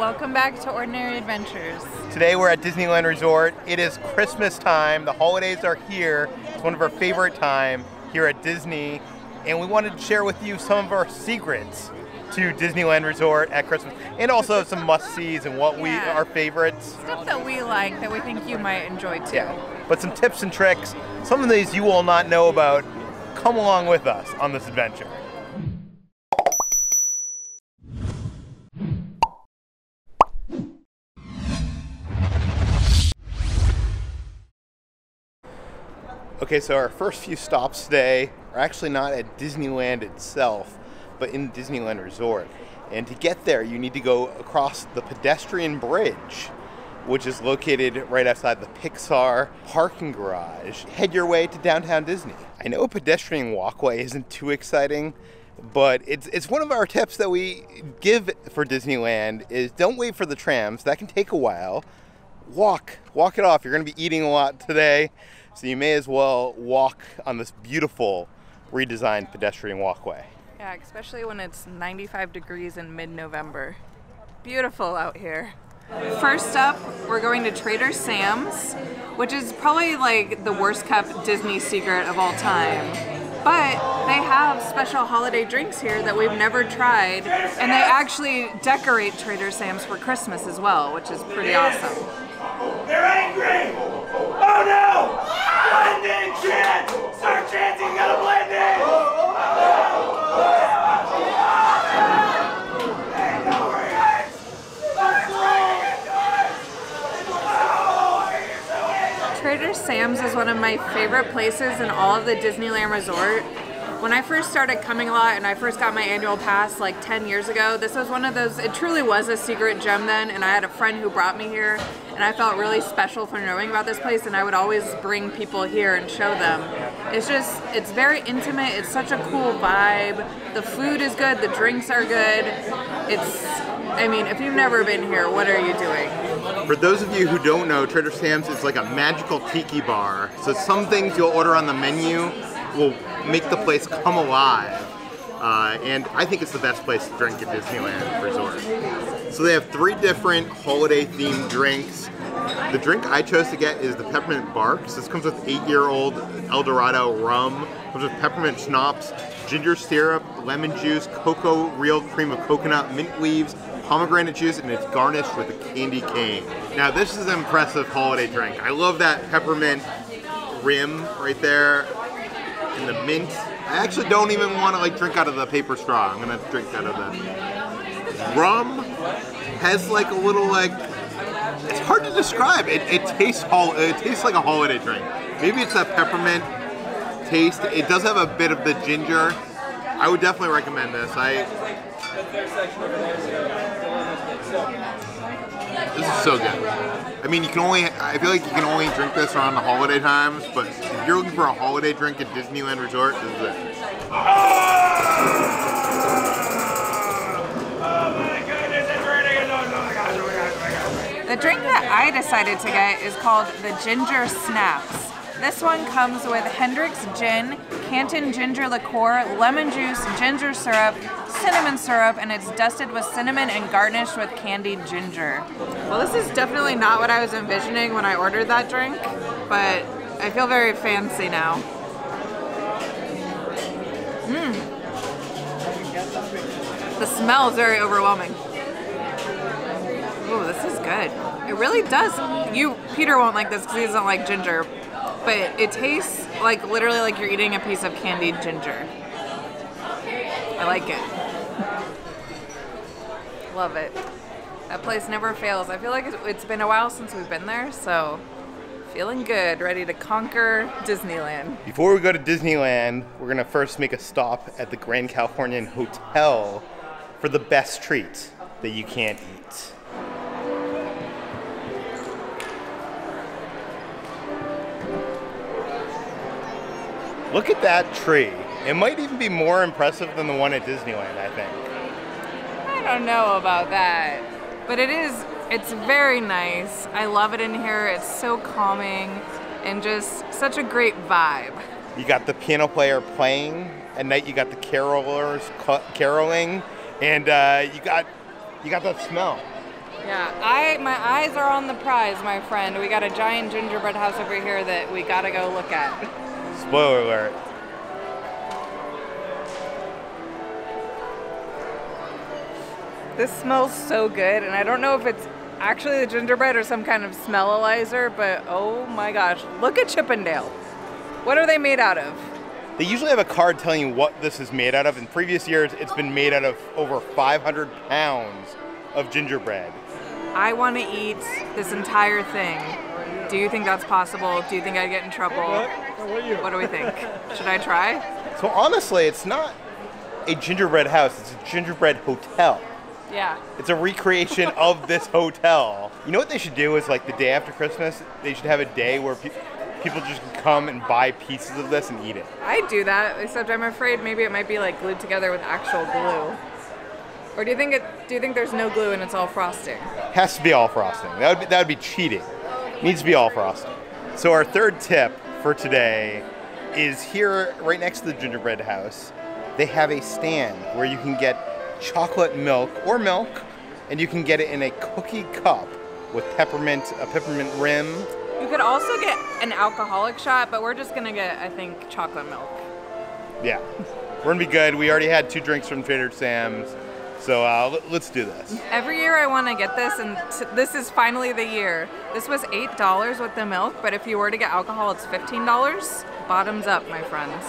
Welcome back to Ordinary Adventures. Today we're at Disneyland Resort. It is Christmas time. The holidays are here. It's one of our favorite time here at Disney. And we wanted to share with you some of our secrets to Disneyland Resort at Christmas. And also some must-sees and what our favorites. Stuff that we like that we think you might enjoy too. Yeah. But some tips and tricks, some of these you will not know about. Come along with us on this adventure. Okay, so our first few stops today are actually not at Disneyland itself, but in Disneyland Resort. And to get there, you need to go across the pedestrian bridge, which is located right outside the Pixar parking garage. Head your way to downtown Disney. I know a pedestrian walkway isn't too exciting, but it's one of our tips that we give for Disneyland is don't wait for the trams. That can take a while. Walk it off. You're gonna be eating a lot today. So you may as well walk on this beautiful redesigned pedestrian walkway. Yeah, especially when it's 95 degrees in mid-November. Beautiful out here. First up, we're going to Trader Sam's, which is probably like the worst kept Disney secret of all time. But they have special holiday drinks here that we've never tried, and they actually decorate Trader Sam's for Christmas as well, which is pretty awesome. They're angry! Oh no! Blend in, chant! Start chanting, you gotta blend in! Trader Sam's is one of my favorite places in all of the Disneyland Resort. When I first started coming a lot and I first got my annual pass like 10 years ago, this was one of those, it truly was a secret gem then, and I had a friend who brought me here and I felt really special for knowing about this place, and I would always bring people here and show them. It's just, it's very intimate, it's such a cool vibe, the food is good, the drinks are good, it's, I mean, if you've never been here, what are you doing? For those of you who don't know, Trader Sam's is like a magical tiki bar, so some things you'll order on the menu will make the place come alive. And I think it's the best place to drink at Disneyland Resort. So they have three different holiday themed drinks. The drink I chose to get is the Peppermint Barks. This comes with 8-year-old El Dorado rum. It comes with peppermint schnapps, ginger syrup, lemon juice, cocoa, real cream of coconut, mint leaves, pomegranate juice, and it's garnished with a candy cane. Now this is an impressive holiday drink. I love that peppermint rim right there. And the mint. I actually don't even want to like drink out of the paper straw. I'm gonna drink out of the rum. Has like a little like, it's hard to describe. It tastes like a holiday drink. Maybe it's that peppermint taste. It does have a bit of the ginger. I would definitely recommend this. This is so good. I mean, I feel like you can only drink this around the holiday times, but if you're looking for a holiday drink at Disneyland Resort, this is it. The drink that I decided to get is called the Ginger Snaps. This one comes with Hendrick's gin, Canton ginger liqueur, lemon juice, ginger syrup, cinnamon syrup, and it's dusted with cinnamon and garnished with candied ginger. Well, this is definitely not what I was envisioning when I ordered that drink, but I feel very fancy now. The smell is very overwhelming. Ooh, this is good. It really does. Peter won't like this because he doesn't like ginger, but it tastes like literally like you're eating a piece of candied ginger. I like it. Love it. That place never fails. I feel like it's been a while since we've been there, so feeling good, ready to conquer Disneyland. Before we go to Disneyland, we're gonna first make a stop at the Grand Californian Hotel for the best treat that you can't eat. Look at that tree. It might even be more impressive than the one at Disneyland, I think. I don't know about that, but it's very nice. I love it in here. It's so calming and just such a great vibe. You got the piano player playing. At night you got the carolers caroling, and you got that smell. Yeah, my eyes are on the prize, my friend. We got a giant gingerbread house over here that we gotta go look at. Spoiler alert. This smells so good, and I don't know if it's actually the gingerbread or some kind of smell-alizer, but oh my gosh, look at Chippendale. What are they made out of? They usually have a card telling you what this is made out of. In previous years, it's been made out of over 500 pounds of gingerbread. I want to eat this entire thing. Do you think that's possible? Do you think I'd get in trouble? What do we think? Should I try? So honestly, it's not a gingerbread house, it's a gingerbread hotel. Yeah. It's a recreation of this hotel. You know what they should do is, like, the day after Christmas, they should have a day where people just come and buy pieces of this and eat it. I'd do that, except I'm afraid maybe it might be like glued together with actual glue. Or do you think there's no glue and it's all frosting? Has to be all frosting. That would be cheating. Needs to be all frosting. So our third tip for today is here right next to the gingerbread house. They have a stand where you can get chocolate milk or milk, and you can get it in a cookie cup with a peppermint rim. You could also get an alcoholic shot, but we're just gonna get, I think, chocolate milk. Yeah, we're gonna be good. We already had two drinks from Trader Sam's, so let's do this. Every year I wanna get this, and this is finally the year. This was $8 with the milk, but if you were to get alcohol, it's $15. Bottoms up, my friends.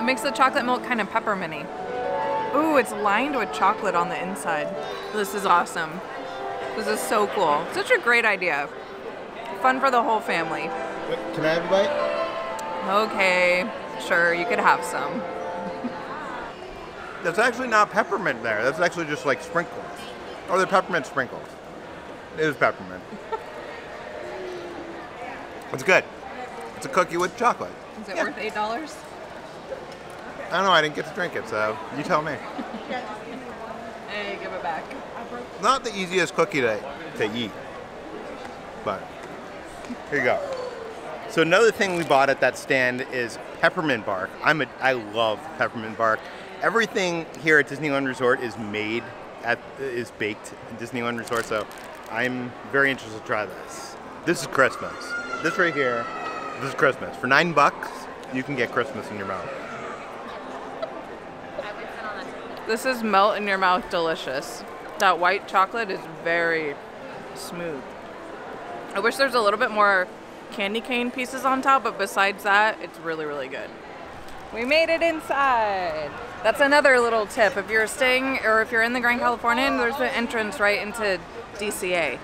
It makes the chocolate milk kind of pepperminty. Ooh, it's lined with chocolate on the inside. This is awesome. This is so cool. Such a great idea. Fun for the whole family. Can I have a bite? Okay, sure, you could have some. That's actually not peppermint there. That's actually just like sprinkles. Or the peppermint sprinkles. It is peppermint. It's good. It's a cookie with chocolate. Is it worth $8? I don't know, I didn't get to drink it, so you tell me. Hey, give it back. Not the easiest cookie to eat, but here you go. So another thing we bought at that stand is peppermint bark. I love peppermint bark. Everything here at Disneyland Resort is baked at Disneyland Resort, so I'm very interested to try this. This is Christmas. This right here, this is Christmas. For $9, you can get Christmas in your mouth. This is melt in your mouth delicious. That white chocolate is very smooth. I wish there's a little bit more candy cane pieces on top, but besides that, it's really, really good. We made it inside. That's another little tip. If you're staying, or if you're in the Grand Californian, there's an entrance right into DCA.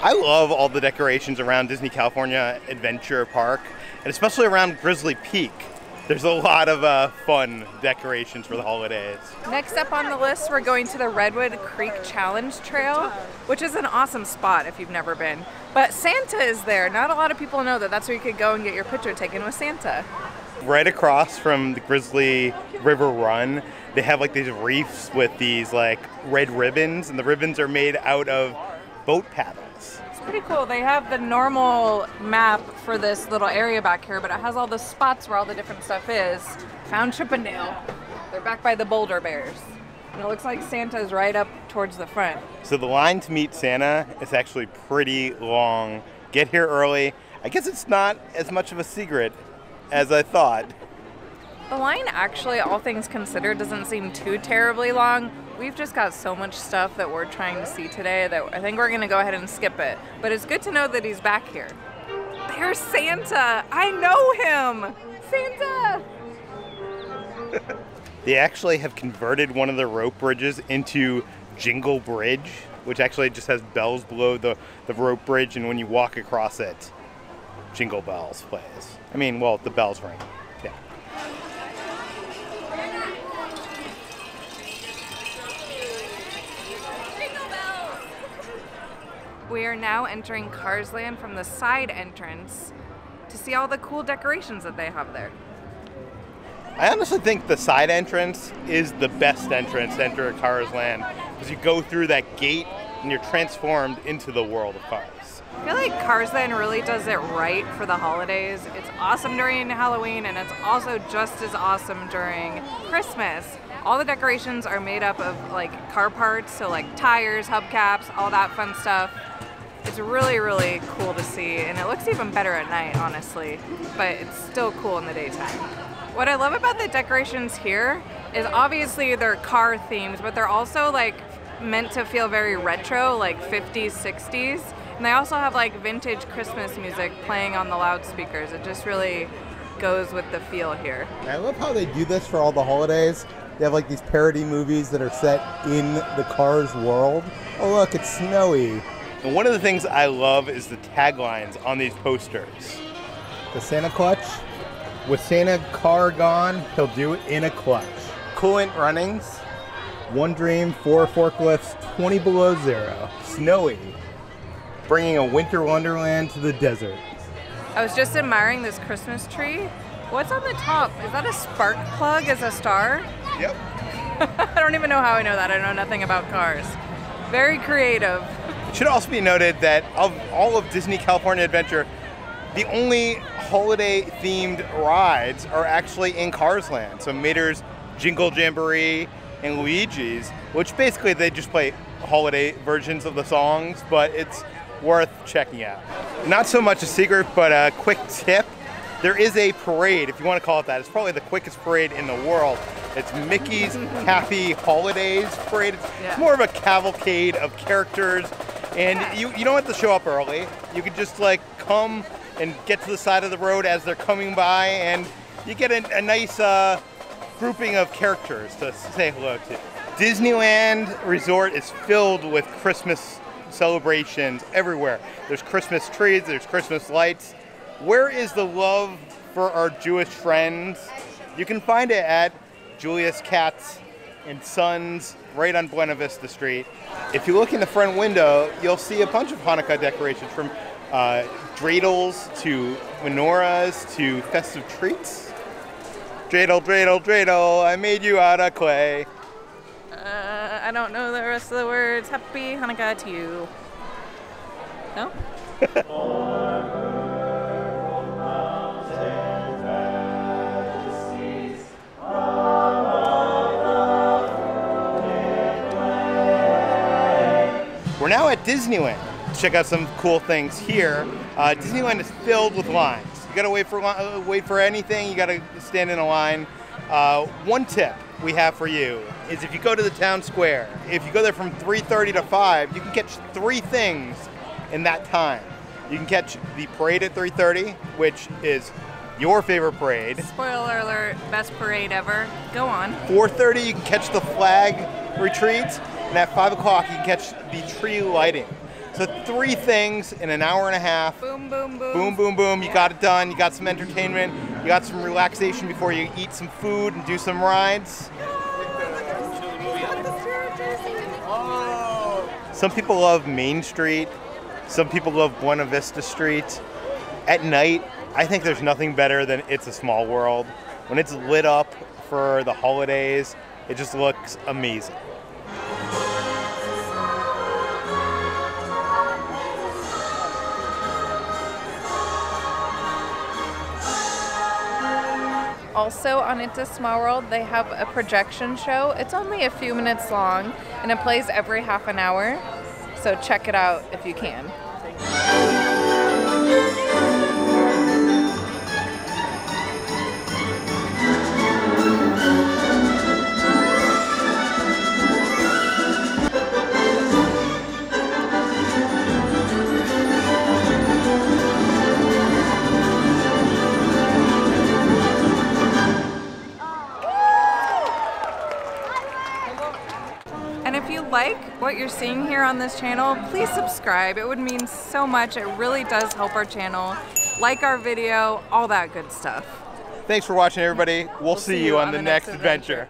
I love all the decorations around Disney California Adventure Park, and especially around Grizzly Peak. There's a lot of fun decorations for the holidays. Next up on the list, we're going to the Redwood Creek Challenge Trail, which is an awesome spot if you've never been. But Santa is there. Not a lot of people know that. That's where you could go and get your picture taken with Santa. Right across from the Grizzly River Run, they have like these reefs with these like red ribbons, and the ribbons are made out of boat paddles. Pretty cool. They have the normal map for this little area back here, but it has all the spots where all the different stuff is. Found Chippendale. They're back by the Boulder Bears. And it looks like Santa's right up towards the front. So the line to meet Santa is actually pretty long. Get here early. I guess it's not as much of a secret as I thought. The line actually, all things considered, doesn't seem too terribly long. We've just got so much stuff that we're trying to see today that I think we're gonna go ahead and skip it. But it's good to know that he's back here. There's Santa! I know him! Santa! They actually have converted one of the rope bridges into Jingle Bridge, which actually just has bells below the rope bridge, and when you walk across it, Jingle Bells plays. I mean, well, the bells ring. Yeah. We are now entering Cars Land from the side entrance to see all the cool decorations that they have there. I honestly think the side entrance is the best entrance to enter Cars Land, because you go through that gate and you're transformed into the world of Cars. I feel like Cars Land really does it right for the holidays. It's awesome during Halloween, and it's also just as awesome during Christmas. All the decorations are made up of like car parts, so like tires, hubcaps, all that fun stuff. It's really, really cool to see, and it looks even better at night, honestly, but it's still cool in the daytime. What I love about the decorations here is obviously they're car themes, but they're also like meant to feel very retro, like 50s, 60s. And they also have like vintage Christmas music playing on the loudspeakers. It just really goes with the feel here. I love how they do this for all the holidays. They have like these parody movies that are set in the Cars world. Oh look, it's snowy. And one of the things I love is the taglines on these posters. The Santa Clutch. With Santa car gone, he'll do it in a clutch. Coolant Runnings. One Dream, Four Forklifts, 20 Below Zero. Snowy. Bringing a winter wonderland to the desert. I was just admiring this Christmas tree. What's on the top? Is that a spark plug as a star? Yep. I don't even know how I know that. I know nothing about cars. Very creative. It should also be noted that of all of Disney California Adventure, the only holiday-themed rides are actually in Cars Land. So Mater's Jingle Jamboree and Luigi's, which basically they just play holiday versions of the songs, but it's worth checking out. Not so much a secret, but a quick tip. There is a parade, if you want to call it that. It's probably the quickest parade in the world. It's Mickey's Happy Holidays Parade. It's more of a cavalcade of characters, and you don't have to show up early. You can just like come and get to the side of the road as they're coming by, and you get a nice grouping of characters to say hello to. Disneyland Resort is filled with Christmas celebrations everywhere. There's Christmas trees, there's Christmas lights. Where is the love for our Jewish friends? You can find it at Julius Katz and Sons, right on Buena Vista Street. If you look in the front window, you'll see a bunch of Hanukkah decorations, from dreidels to menorahs to festive treats. Dreidel, dreidel, dreidel, I made you out of clay. I don't know the rest of the words. Happy Hanukkah to you. No? We're now at Disneyland. Check out some cool things here. Disneyland is filled with lines. You gotta wait for anything. You gotta stand in a line. One tip we have for you is if you go to the town square, if you go there from 3:30 to 5, you can catch three things in that time. You can catch the parade at 3:30, which is your favorite parade. Spoiler alert, best parade ever. Go on. 4:30, you can catch the flag retreat, and at 5 o'clock, you can catch the tree lighting. So three things in an hour and a half. Boom, boom, boom. Boom, boom, boom. You got it done. You got some entertainment. You got some relaxation before you eat some food and do some rides. Some people love Main Street. Some people love Buena Vista Street. At night, I think there's nothing better than It's a Small World. When it's lit up for the holidays, it just looks amazing. Also on It's a Small World, they have a projection show. It's only a few minutes long, and it plays every half an hour. So check it out if you can. Like what you're seeing here on this channel, please subscribe. It would mean so much. It really does help our channel. Like our video, all that good stuff. Thanks for watching, everybody. We'll see you on the next adventure.